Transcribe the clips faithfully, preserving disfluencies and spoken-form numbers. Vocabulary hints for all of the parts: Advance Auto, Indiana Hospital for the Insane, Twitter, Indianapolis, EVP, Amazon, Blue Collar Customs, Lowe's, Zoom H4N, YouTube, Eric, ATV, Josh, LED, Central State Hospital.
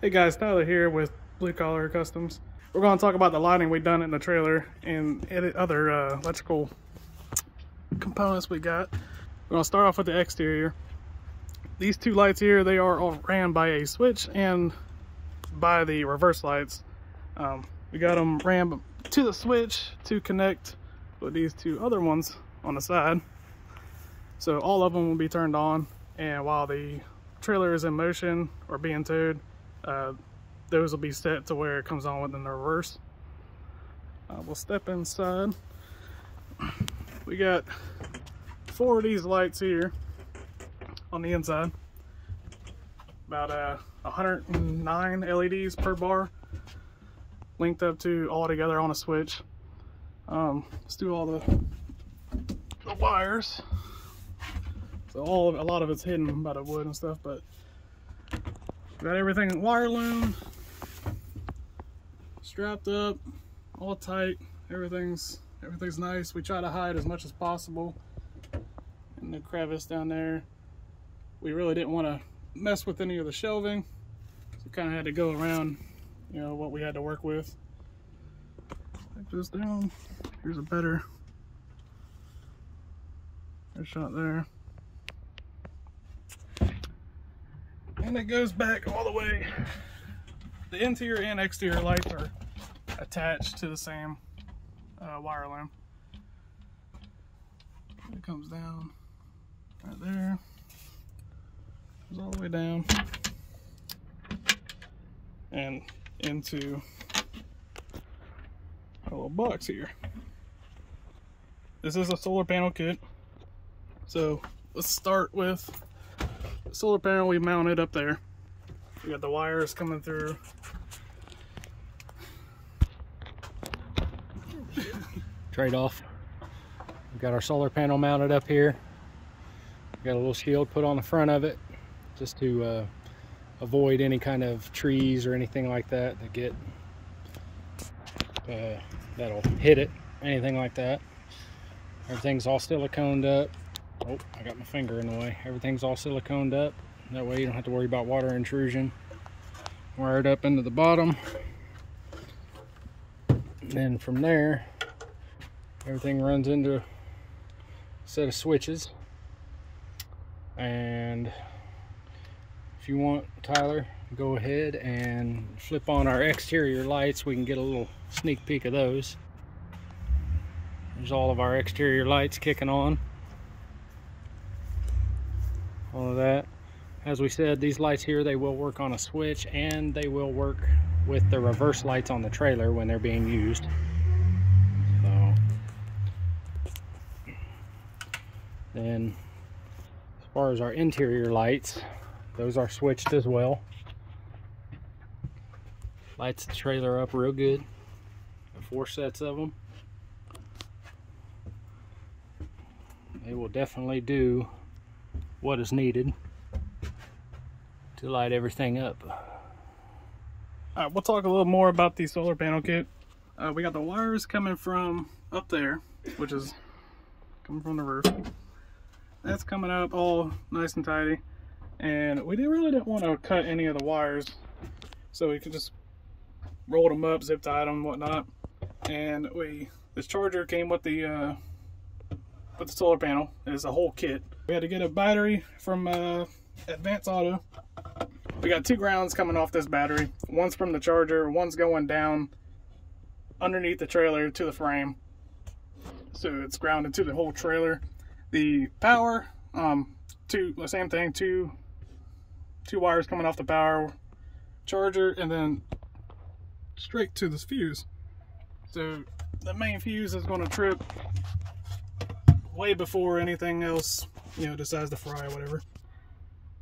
Hey guys, Tyler here with Blue Collar Customs. We're going to talk about the lighting we've done in the trailer and edit other uh, electrical components we got. We're going to start off with the exterior. These two lights here, they are all ran by a switch and by the reverse lights. Um, we got them ran to the switch to connect with these two other ones on the side. So all of them will be turned on, and while the trailer is in motion or being towed, Uh, those will be set to where it comes on within the reverse. Uh, we'll step inside. We got four of these lights here on the inside. About uh, one hundred nine L E Ds per bar, linked up to all together on a switch. Um, let's do all the, the wires. So all of, a lot of it's hidden by the wood and stuff, but. Got everything wire loom, strapped up, all tight. Everything's everything's nice. We try to hide as much as possible in the crevice down there. We really didn't want to mess with any of the shelving. So we kind of had to go around, you know, what we had to work with. Take this down. Here's a better shot there. And it goes back all the way. The interior and exterior lights are attached to the same uh, wire loom. It comes down right there. Goes all the way down and into a little box here. This is a solar panel kit. So let's start with solar panel we mounted up there. We got the wires coming through. Trade off. We've got our solar panel mounted up here. We got a little shield put on the front of it just to uh, avoid any kind of trees or anything like that that get uh, that'll hit it, anything like that. Everything's all siliconed up. Oh, I got my finger in the way. Everything's all siliconed up. That way you don't have to worry about water intrusion. Wired up into the bottom. And then from there, everything runs into a set of switches. And if you want, Tyler, go ahead and flip on our exterior lights. We can get a little sneak peek of those. There's all of our exterior lights kicking on. All of that. As we said, these lights here, they will work on a switch, and they will work with the reverse lights on the trailer when they're being used. So then, as far as our interior lights, those are switched as well. Lights the trailer up real good. Four sets of them. They will definitely do what is needed to light everything up. All right, we'll talk a little more about the solar panel kit. Uh, we got the wires coming from up there, which is coming from the roof. That's coming up all nice and tidy, and we didn't really didn't want to cut any of the wires, so we could just roll them up, zip tied them, and whatnot. And we this charger came with the uh, with the solar panel. It's a whole kit. We had to get a battery from uh, Advance Auto. We got two grounds coming off this battery. One's from the charger, one's going down underneath the trailer to the frame. So it's grounded to the whole trailer. The power, um, two, the same thing, two, two wires coming off the power charger and then straight to this fuse. So the main fuse is going to trip way before anything else, you know, decides to fry or whatever.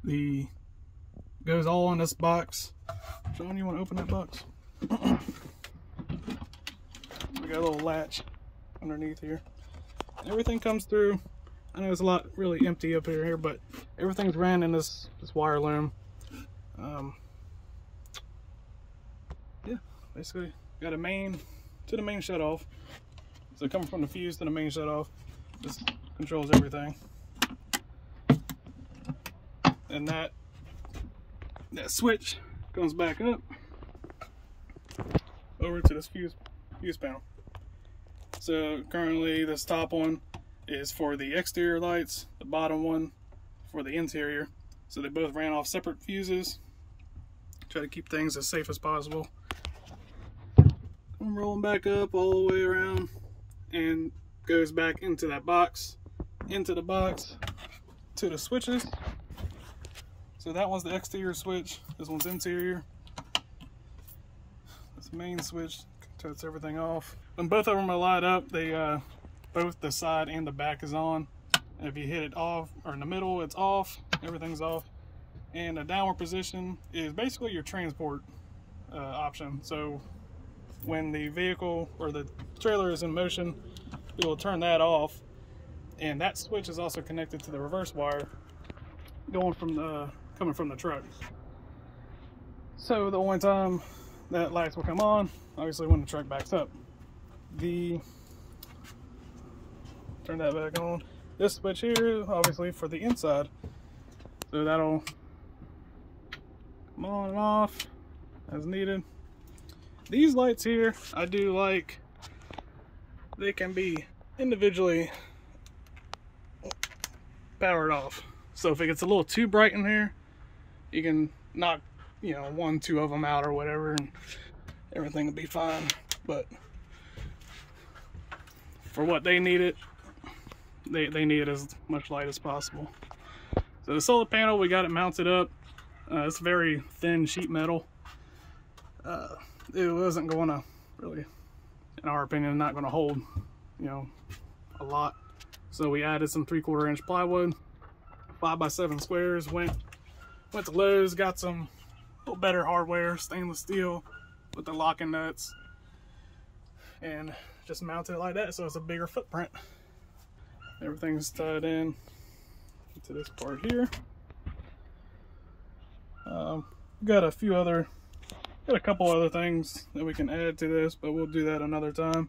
The goes all on this box. John, you want to open that box? We got a little latch underneath here. Everything comes through. I know it's a lot really empty up here, here, but everything's ran in this this wire loom. Um, yeah, basically got a main to the main shutoff. So coming from the fuse to the main shutoff, this controls everything. And that that switch comes back up over to this fuse fuse panel. So currently this top one is for the exterior lights, the bottom one for the interior. So they both ran off separate fuses. Try to keep things as safe as possible. I'm rolling back up all the way around and goes back into that box, into the box, to the switches. So that one's the exterior switch, this one's interior. This main switch shuts everything off. When both of them are light up, they uh, both the side and the back is on. And if you hit it off, or in the middle, it's off, everything's off. And the downward position is basically your transport uh, option. So when the vehicle or the trailer is in motion, it will turn that off. And that switch is also connected to the reverse wire going from the, coming from the truck. So the only time that lights will come on, obviously when the truck backs up. The, turn that back on. This switch here is obviously for the inside. So that'll come on and off as needed. These lights here, I do like, they can be individually powered off. So if it gets a little too bright in here, you can knock, you know, one, two of them out or whatever, and everything will be fine. But for what they need it, they, they need as much light as possible. So the solar panel, we got it mounted up. Uh, it's very thin sheet metal. Uh, it wasn't going to really, in our opinion, not going to hold, you know, a lot. So we added some three quarter inch plywood, five by seven squares, went, went to Lowe's, got some little better hardware, stainless steel with the locking nuts, and just mounted it like that. So it's a bigger footprint. Everything's tied in to this part here. Um, got a few other, got a couple other things that we can add to this, but we'll do that another time.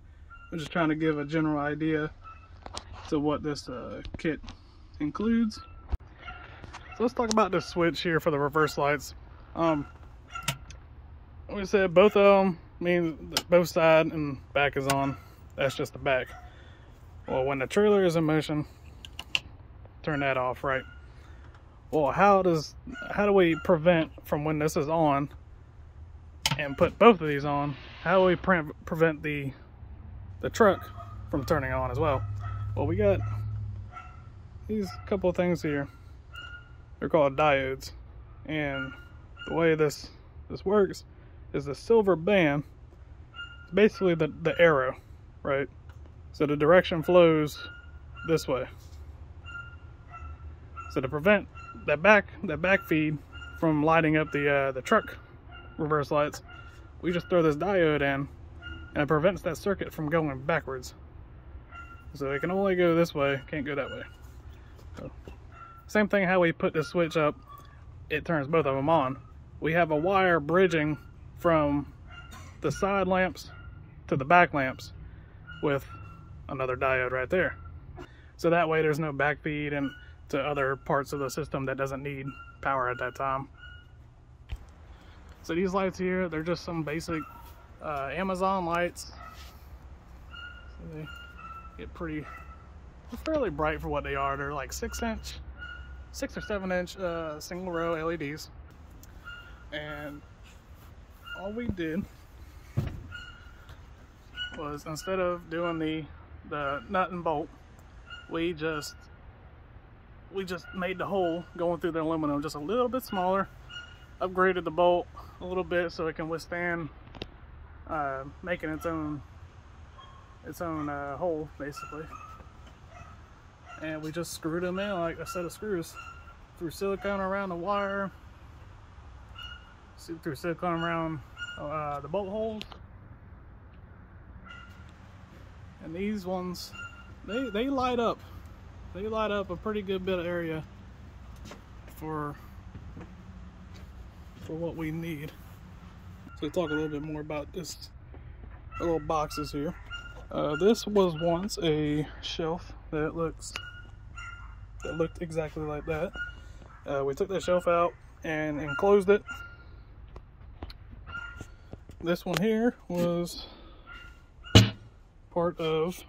I'm just trying to give a general idea to what this uh, kit includes. So let's talk about the switch here for the reverse lights. Um, like I said, both of them mean both side and back is on. That's just the back. Well, when the trailer is in motion, turn that off, right? Well, how does how do we prevent from when this is on and put both of these on? How do we pre prevent the the truck from turning on as well? Well, we got these couple of things here. They're called diodes, and the way this this works is the silver band. It's basically the the arrow, right? So the direction flows this way. So to prevent that back that back feed from lighting up the uh, the truck reverse lights, we just throw this diode in, and it prevents that circuit from going backwards. So it can only go this way, can't go that way. So, same thing how we put the switch up, it turns both of them on. We have a wire bridging from the side lamps to the back lamps with another diode right there. So that way there's no back feed and to other parts of the system that doesn't need power at that time. So these lights here, they're just some basic uh, Amazon lights. So they get pretty, fairly bright for what they are. They're like six inch, six or seven inch uh, single row L E Ds. And all we did was, instead of doing the, the nut and bolt, we just we just made the hole going through the aluminum just a little bit smaller, upgraded the bolt a little bit so it can withstand uh, making its own its own uh, hole basically, and we just screwed them in like a set of screws, through silicone around the wire, through silicone around uh, the bolt holes. And these ones, they, they light up They light up a pretty good bit of area for for what we need. So we'll talk a little bit more about this little boxes here. Uh, this was once a shelf that looks that looked exactly like that. Uh, we took that shelf out and enclosed it this one here was part of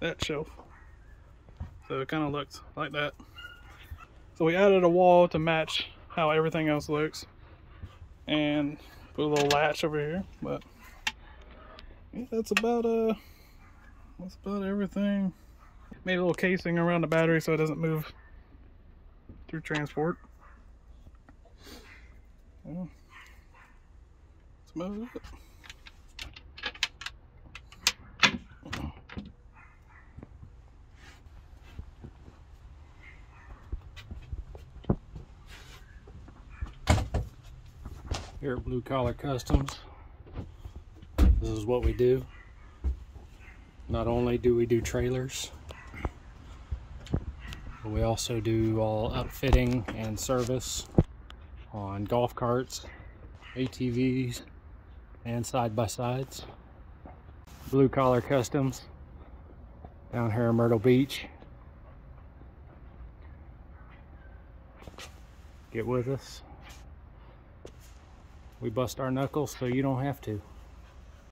that shelf, so it kind of looks like that. So we added a wall to match how everything else looks, and put a little latch over here. But yeah, that's about uh that's about everything. Made a little casing around the battery so it doesn't move through transport. Yeah. Let's move it. Here at Blue Collar Customs, this is what we do. Not only do we do trailers, but we also do all upfitting and service on golf carts, A T Vs, and side-by-sides. Blue Collar Customs down here in Myrtle Beach. Get with us. We bust our knuckles so you don't have to.